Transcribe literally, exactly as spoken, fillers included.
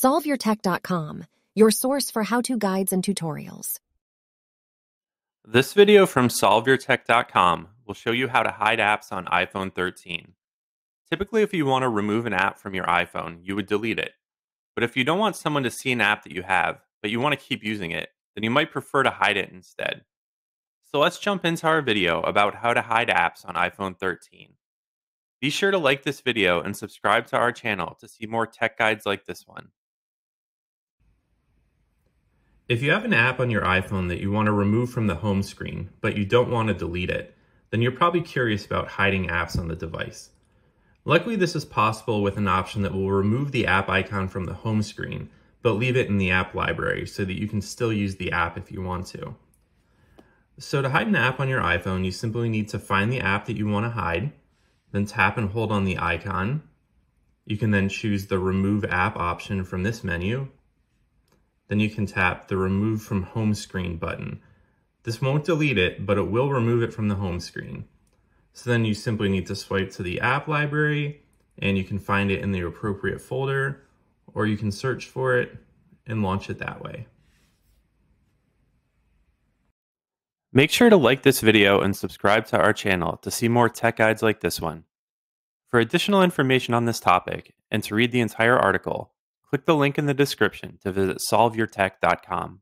solve your tech dot com, your source for how-to guides and tutorials. This video from solve your tech dot com will show you how to hide apps on iPhone thirteen. Typically, if you want to remove an app from your iPhone, you would delete it. But if you don't want someone to see an app that you have, but you want to keep using it, then you might prefer to hide it instead. So let's jump into our video about how to hide apps on iPhone thirteen. Be sure to like this video and subscribe to our channel to see more tech guides like this one. If you have an app on your iPhone that you want to remove from the home screen, but you don't want to delete it, then you're probably curious about hiding apps on the device. Luckily, this is possible with an option that will remove the app icon from the home screen, but leave it in the app library so that you can still use the app if you want to. So to hide an app on your iPhone, you simply need to find the app that you want to hide, then tap and hold on the icon. You can then choose the Remove App option from this menu. Then you can tap the Remove from Home Screen button. This won't delete it, but it will remove it from the home screen. So then you simply need to swipe to the app library, and you can find it in the appropriate folder, or you can search for it and launch it that way. Make sure to like this video and subscribe to our channel to see more tech guides like this one. For additional information on this topic and to read the entire article, click the link in the description to visit solve your tech dot com.